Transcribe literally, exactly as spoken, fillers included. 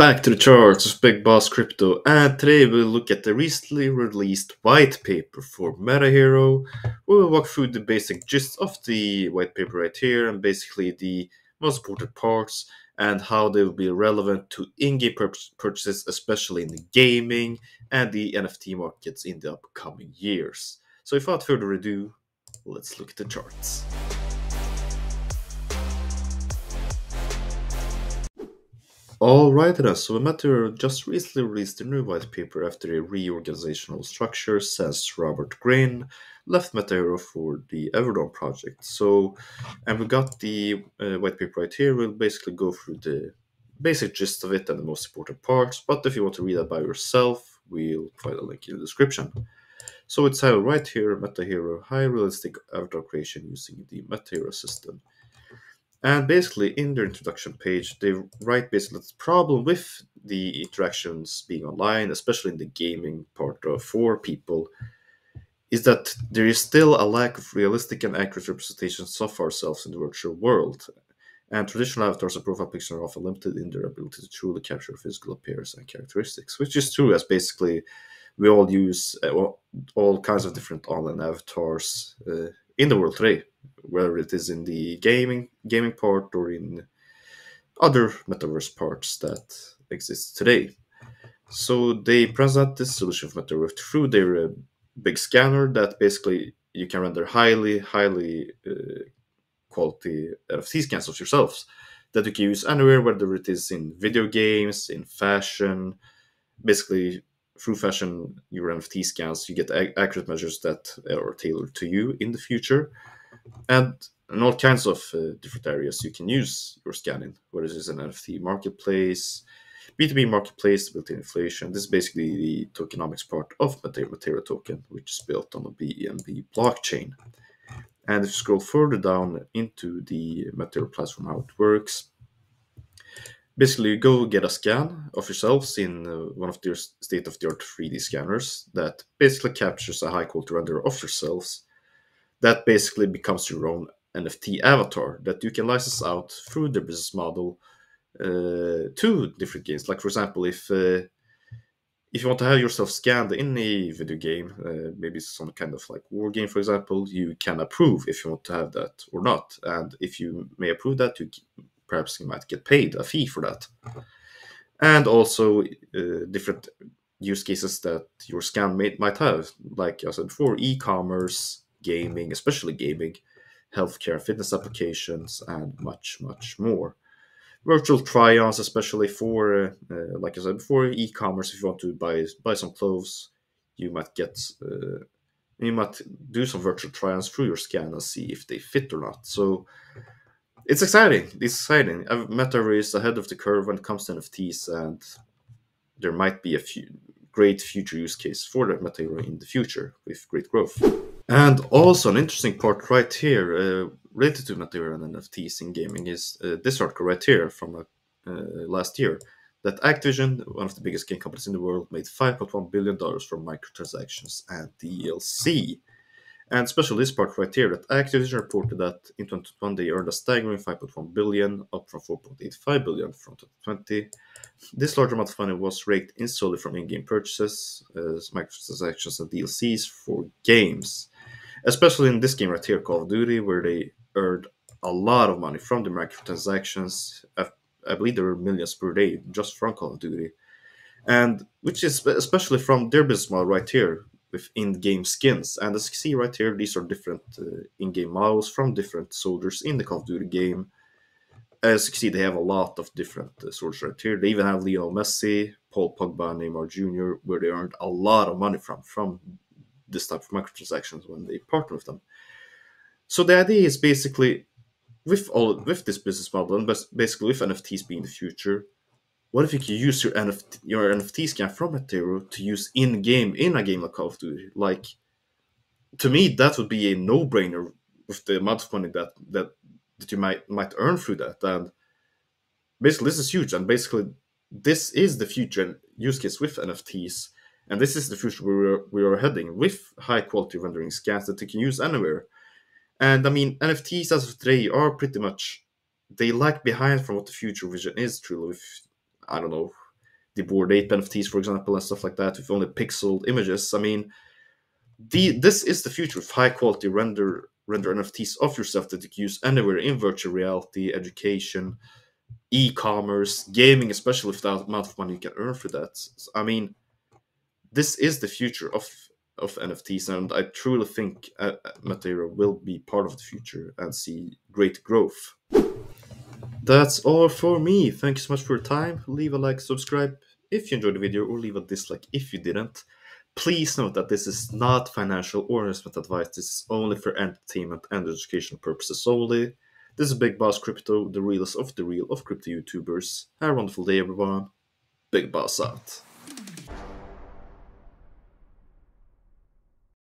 Back to the charts of Big Boss Crypto, and today we'll look at the recently released white paper for MetaHero. We will walk through the basic gist of the white paper right here, and basically the most important parts and how they will be relevant to in-game purchases, especially in the gaming and the N F T markets in the upcoming years. So without further ado, let's look at the charts. Alright then, so MetaHero just recently released a new white paper after a reorganizational structure since Robert Green left MetaHero for the Everdome project. So, and we got the uh, white paper right here. We'll basically go through the basic gist of it and the most important parts, but if you want to read that by yourself, we'll provide a link in the description. So it's titled right here, MetaHero, high realistic avatar creation using the MetaHero system. And basically, in their introduction page, they write basically the problem with the interactions being online, especially in the gaming part of for people, is that there is still a lack of realistic and accurate representations of ourselves in the virtual world. And traditional avatars and profile pictures are often limited in their ability to truly capture physical appearance and characteristics, which is true, as basically we all use all kinds of different online avatars uh, in the world today, whether it is in the gaming gaming part or in other metaverse parts that exist today. So they present this solution of MetaHero through their uh, big scanner that basically you can render highly, highly uh, quality N F T scans of yourselves that you can use anywhere, whether it is in video games, in fashion. Basically, through fashion, your N F T scans, you get accurate measures that are tailored to you in the future. And in all kinds of uh, different areas you can use your scanning, whether it is an N F T marketplace, B two B marketplace, built-in inflation. This is basically the tokenomics part of MetaHero token, which is built on the B N B blockchain. And if you scroll further down into the MetaHero platform, how it works, basically you go get a scan of yourselves in uh, one of their state-of-the-art three D scanners that basically captures a high-quality render of yourselves. That basically becomes your own N F T avatar that you can license out through the business model uh, to different games. Like, for example, if uh, if you want to have yourself scanned in a video game, uh, maybe some kind of like war game, for example, you can approve if you want to have that or not. And if you may approve that, you perhaps you might get paid a fee for that. And also uh, different use cases that your scan may, might have. Like I said before, e-commerce, gaming, especially gaming, healthcare, fitness applications, and much, much more. Virtual try-ons, especially for, uh, like I said before, e-commerce. If you want to buy buy some clothes, you might get, uh, you might do some virtual try-ons through your scan and see if they fit or not. So it's exciting. It's exciting. MetaHero is ahead of the curve when it comes to N F Ts, and there might be a few great future use case for the MetaHero in the future with great growth. And also an interesting part right here uh, related to MetaHero and N F Ts in gaming is uh, this article right here from uh, uh, last year that Activision, one of the biggest game companies in the world, made five point one billion dollars from microtransactions and D L C. And especially this part right here that Activision reported that in twenty twenty-one they earned a staggering five point one billion dollars, up from four point eight five billion dollars from twenty twenty. This large amount of money was raked in solely from in-game purchases, uh, microtransactions, and D L Cs for games. Especially in this game right here, Call of Duty, where they earned a lot of money from the microtransactions. I, I believe there were millions per day just from Call of Duty. And which is especially from their business model right here with in-game skins. And as you see right here, these are different uh, in-game models from different soldiers in the Call of Duty game. As you can see, they have a lot of different uh, soldiers right here. They even have Lionel Messi, Paul Pogba, and Neymar Junior, where they earned a lot of money from, from this type of microtransactions when they partner with them. So the idea is basically, with all with this business model, and basically with N F Ts being the future, what if you can use your N F T your N F T scan from MetaHero to use in game in a game like Call of Duty? Like, to me, that would be a no-brainer with the amount of money that that that you might might earn through that. And basically, this is huge. And basically, this is the future use case with N F Ts. And this is the future we are, we are heading with high-quality rendering scans that you can use anywhere. And, I mean, N F Ts as of today are pretty much, they lag behind from what the future vision is, truly, with, I don't know, the Bored Ape N F Ts, for example, and stuff like that, with only pixeled images. I mean, the this is the future of high-quality render render N F Ts of yourself that you can use anywhere in virtual reality, education, e-commerce, gaming, especially with the amount of money you can earn for that. So, I mean, this is the future of, of N F Ts, and I truly think uh, MetaHero will be part of the future and see great growth. That's all for me. Thank you so much for your time. Leave a like, subscribe if you enjoyed the video, or leave a dislike if you didn't. Please note that this is not financial or investment advice. This is only for entertainment and educational purposes solely. This is Big Boss Crypto, the realest of the real of crypto YouTubers. Have a wonderful day, everyone. Big Boss out.